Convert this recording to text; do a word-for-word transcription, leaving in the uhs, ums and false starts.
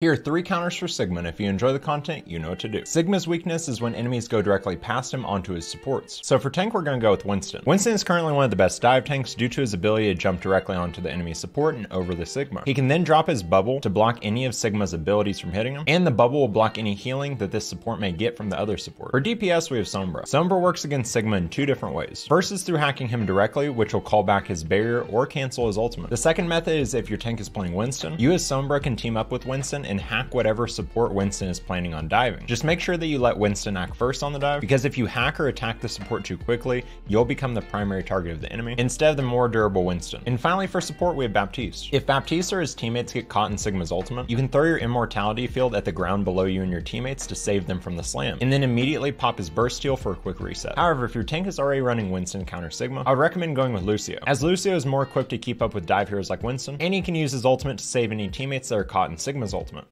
Here are three counters for Sigma, and if you enjoy the content, you know what to do. Sigma's weakness is when enemies go directly past him onto his supports. So for tank, we're going to go with Winston. Winston is currently one of the best dive tanks due to his ability to jump directly onto the enemy support and over the Sigma. He can then drop his bubble to block any of Sigma's abilities from hitting him, and the bubble will block any healing that this support may get from the other support. For D P S, we have Sombra. Sombra works against Sigma in two different ways. First is through hacking him directly, which will call back his barrier or cancel his ultimate. The second method is if your tank is playing Winston, you as Sombra can team up with Winston and hack whatever support Winston is planning on diving. Just make sure that you let Winston hack first on the dive, because if you hack or attack the support too quickly, you'll become the primary target of the enemy instead of the more durable Winston. And finally, for support, we have Baptiste. If Baptiste or his teammates get caught in Sigma's ultimate, you can throw your immortality field at the ground below you and your teammates to save them from the slam, and then immediately pop his burst heal for a quick reset. However, if your tank is already running Winston counter Sigma, I would recommend going with Lucio, as Lucio is more equipped to keep up with dive heroes like Winston, and he can use his ultimate to save any teammates that are caught in Sigma's ultimate.